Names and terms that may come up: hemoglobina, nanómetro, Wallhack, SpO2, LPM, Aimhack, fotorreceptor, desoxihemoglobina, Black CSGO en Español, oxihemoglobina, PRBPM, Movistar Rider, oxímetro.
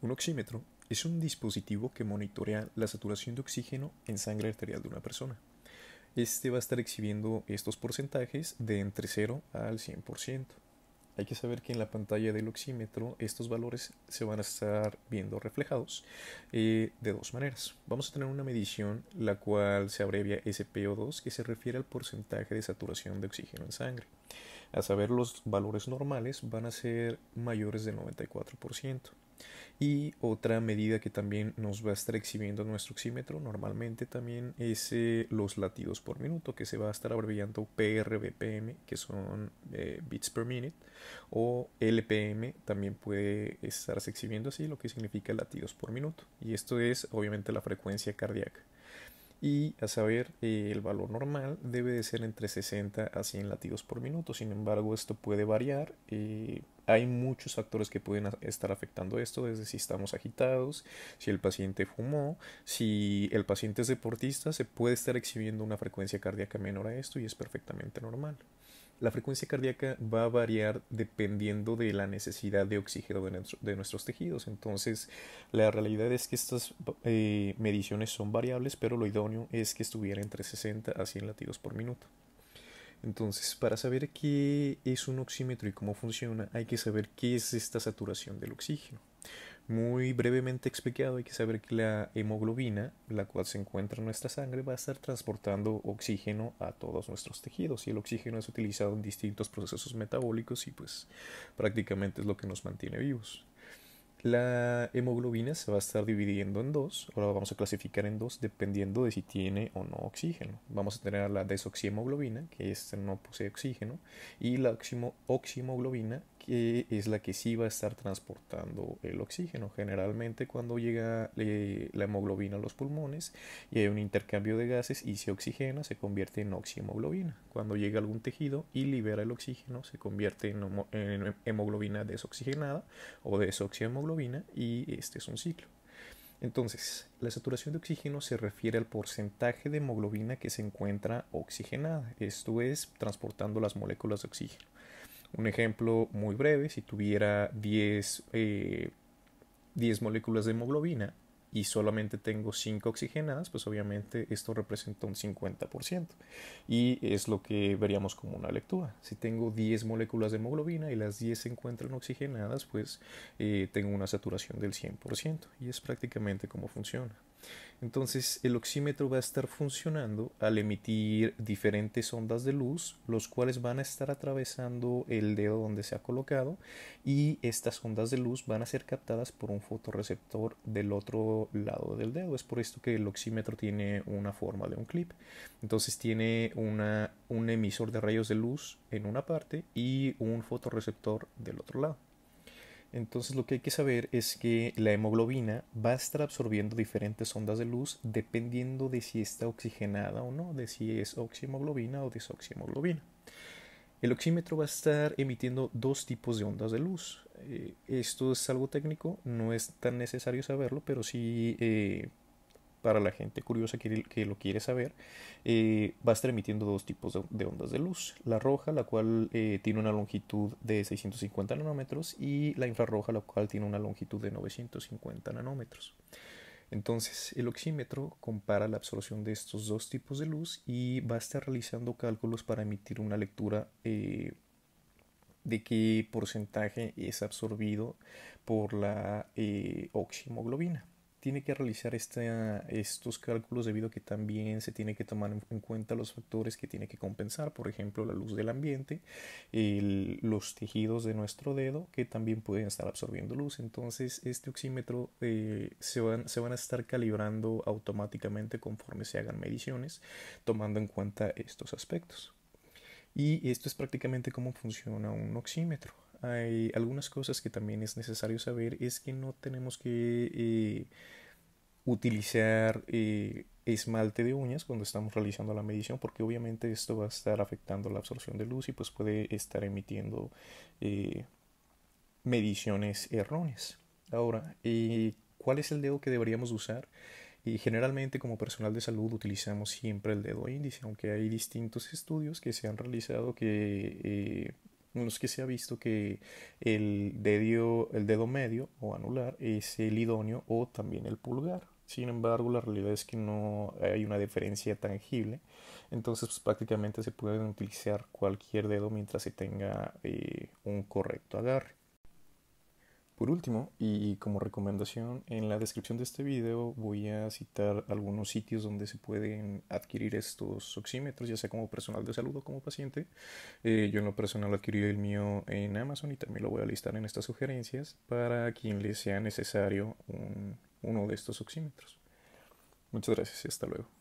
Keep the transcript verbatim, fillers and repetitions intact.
Un oxímetro es un dispositivo que monitorea la saturación de oxígeno en sangre arterial de una persona. Este va a estar exhibiendo estos porcentajes de entre cero al cien por ciento. Hay que saber que en la pantalla del oxímetro estos valores se van a estar viendo reflejados eh, de dos maneras. Vamos a tener una medición la cual se abrevia S P O dos, que se refiere al porcentaje de saturación de oxígeno en sangre. A saber, los valores normales van a ser mayores del noventa y cuatro por ciento. Y otra medida que también nos va a estar exhibiendo nuestro oxímetro normalmente también es eh, los latidos por minuto, que se va a estar abreviando P R B P M, que son eh, beats per minute, o L P M también puede estarse exhibiendo así, lo que significa latidos por minuto, y esto es obviamente la frecuencia cardíaca. Y a saber, eh, el valor normal debe de ser entre sesenta a cien latidos por minuto. Sin embargo, esto puede variar. Eh, hay muchos factores que pueden estar afectando esto, desde si estamos agitados, si el paciente fumó, si el paciente es deportista, se puede estar exhibiendo una frecuencia cardíaca menor a esto y es perfectamente normal. La frecuencia cardíaca va a variar dependiendo de la necesidad de oxígeno de, nuestro, de nuestros tejidos. Entonces, la realidad es que estas eh, mediciones son variables, pero lo idóneo es que estuviera entre sesenta a cien latidos por minuto. Entonces, para saber qué es un oxímetro y cómo funciona, hay que saber qué es esta saturación del oxígeno. Muy brevemente explicado, hay que saber que la hemoglobina, la cual se encuentra en nuestra sangre, va a estar transportando oxígeno a todos nuestros tejidos, y el oxígeno es utilizado en distintos procesos metabólicos y pues prácticamente es lo que nos mantiene vivos. La hemoglobina se va a estar dividiendo en dos, ahora la vamos a clasificar en dos dependiendo de si tiene o no oxígeno. Vamos a tener a la desoxihemoglobina, que esta no posee oxígeno, y la oxihemoglobina, que es la que sí va a estar transportando el oxígeno. Generalmente cuando llega eh, la hemoglobina a los pulmones y hay un intercambio de gases y se oxigena, se convierte en oxihemoglobina. Cuando llega a algún tejido y libera el oxígeno, se convierte en, en hemoglobina desoxigenada o desoxihemoglobina. Y este es un ciclo. Entonces, la saturación de oxígeno se refiere al porcentaje de hemoglobina que se encuentra oxigenada, esto es, transportando las moléculas de oxígeno. Un ejemplo muy breve: si tuviera diez, eh, diez moléculas de hemoglobina y solamente tengo cinco oxigenadas, pues obviamente esto representa un cincuenta por ciento, y es lo que veríamos como una lectura. Si tengo diez moléculas de hemoglobina y las diez se encuentran oxigenadas, pues eh, tengo una saturación del cien por ciento, y es prácticamente como funciona. Entonces, el oxímetro va a estar funcionando al emitir diferentes ondas de luz, los cuales van a estar atravesando el dedo donde se ha colocado, y estas ondas de luz van a ser captadas por un fotorreceptor del otro lado del dedo. Es por esto que el oxímetro tiene una forma de un clip. Entonces tiene una, un emisor de rayos de luz en una parte y un fotorreceptor del otro lado. Entonces, lo que hay que saber es que la hemoglobina va a estar absorbiendo diferentes ondas de luz dependiendo de si está oxigenada o no, de si es oxihemoglobina o desoxihemoglobina. El oxímetro va a estar emitiendo dos tipos de ondas de luz. Eh, esto es algo técnico, no es tan necesario saberlo, pero sí eh, para la gente curiosa que, que lo quiere saber, eh, va a estar emitiendo dos tipos de, de ondas de luz. La roja, la cual eh, tiene una longitud de seiscientos cincuenta nanómetros, y la infrarroja, la cual tiene una longitud de novecientos cincuenta nanómetros. Entonces, el oxímetro compara la absorción de estos dos tipos de luz y va a estar realizando cálculos para emitir una lectura eh, de qué porcentaje es absorbido por la eh, oxihemoglobina. Tiene que realizar esta, estos cálculos debido a que también se tiene que tomar en cuenta los factores que tiene que compensar, por ejemplo, la luz del ambiente, el, los tejidos de nuestro dedo, que también pueden estar absorbiendo luz. Entonces, este oxímetro eh, se, van, se van a estar calibrando automáticamente conforme se hagan mediciones, tomando en cuenta estos aspectos. Y esto es prácticamente cómo funciona un oxímetro. Hay algunas cosas que también es necesario saber, es que no tenemos que eh, utilizar eh, esmalte de uñas cuando estamos realizando la medición, porque obviamente esto va a estar afectando la absorción de luz y pues puede estar emitiendo eh, mediciones erróneas. Ahora, eh, ¿cuál es el dedo que deberíamos usar? Y generalmente, como personal de salud, utilizamos siempre el dedo índice, aunque hay distintos estudios que se han realizado que eh, en los que se ha visto que el dedo, el dedo medio o anular es el idóneo o también el pulgar. Sin embargo, la realidad es que no hay una diferencia tangible, entonces pues, prácticamente se puede utilizar cualquier dedo mientras se tenga eh, un correcto agarre. Por último, y como recomendación, en la descripción de este video voy a citar algunos sitios donde se pueden adquirir estos oxímetros, ya sea como personal de salud o como paciente. Eh, yo en lo personal adquirí el mío en Amazon y también lo voy a listar en estas sugerencias para quien le sea necesario un, uno de estos oxímetros. Muchas gracias y hasta luego.